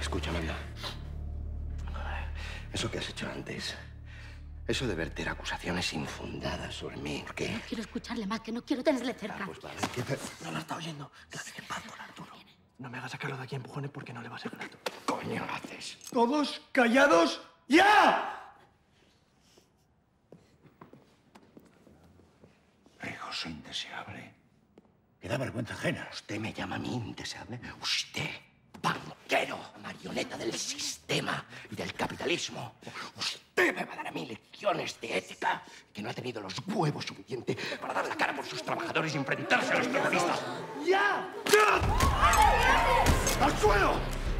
Escucha, Amanda. Eso que has hecho antes, eso de verter acusaciones infundadas sobre mí, ¿por qué? No quiero escucharle más, que no quiero tenerle cerca. Ah, pues vale, no la está oyendo. Que hace paz con Arturo. No me hagas sacarlo de aquí a empujones porque no le vas a ganar tú. ¿Qué coño haces? ¿Todos callados? ¡Ya! Regoso indeseable. Me da vergüenza ajena. ¿Usted me llama a mí indeseable? Usted, banquero, marioneta del sistema y del capitalismo. Usted me va a dar a mí lecciones de ética que no ha tenido los huevos suficientes para dar la cara por sus trabajadores y enfrentarse a los terroristas. ¡Ya! ¡Ya! ¡Al suelo!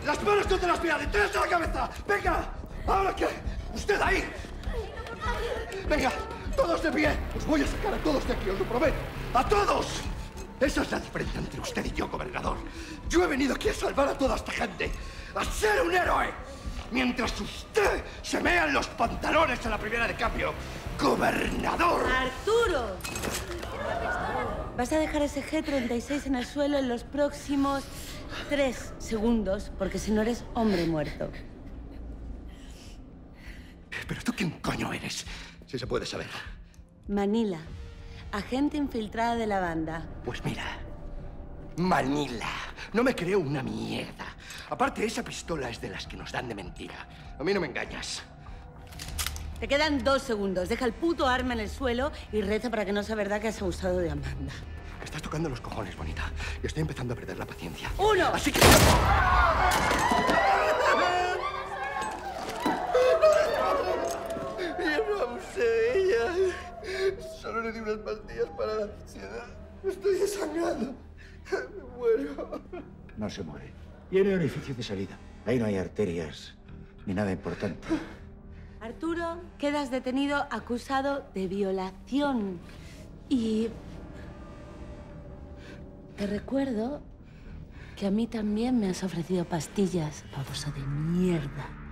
¡Las manos contra las piernas! ¡Tres a la cabeza! ¡Venga! ¡Ahora qué! ¡Usted ahí! ¡Venga! ¡Todos de pie! ¡Os voy a sacar a todos de aquí, os lo prometo! ¡A todos! Esa es la diferencia entre usted y yo, gobernador. Yo he venido aquí a salvar a toda esta gente, a ser un héroe. Mientras usted se mea en los pantalones a la primera de cambio, gobernador. ¡Arturo! Vas a dejar ese G36 en el suelo en los próximos 3 segundos, porque si no eres hombre muerto. ¿Pero tú quién coño eres? Si se puede saber. Manila. Agente infiltrada de la banda. Pues mira, Manila, no me creo una mierda. Aparte, esa pistola es de las que nos dan de mentira. A mí no me engañas. Te quedan 2 segundos. Deja el puto arma en el suelo y reza para que no sea verdad que has abusado de Amanda. Me estás tocando los cojones, bonita. Y estoy empezando a perder la paciencia. ¡Uno! Así que... Solo le di unas pastillas para la ansiedad. Estoy desangrando. Me muero. No se muere. Tiene orificios de salida. Ahí no hay arterias ni nada importante. Arturo, quedas detenido acusado de violación. Y... te recuerdo que a mí también me has ofrecido pastillas, babosa de mierda.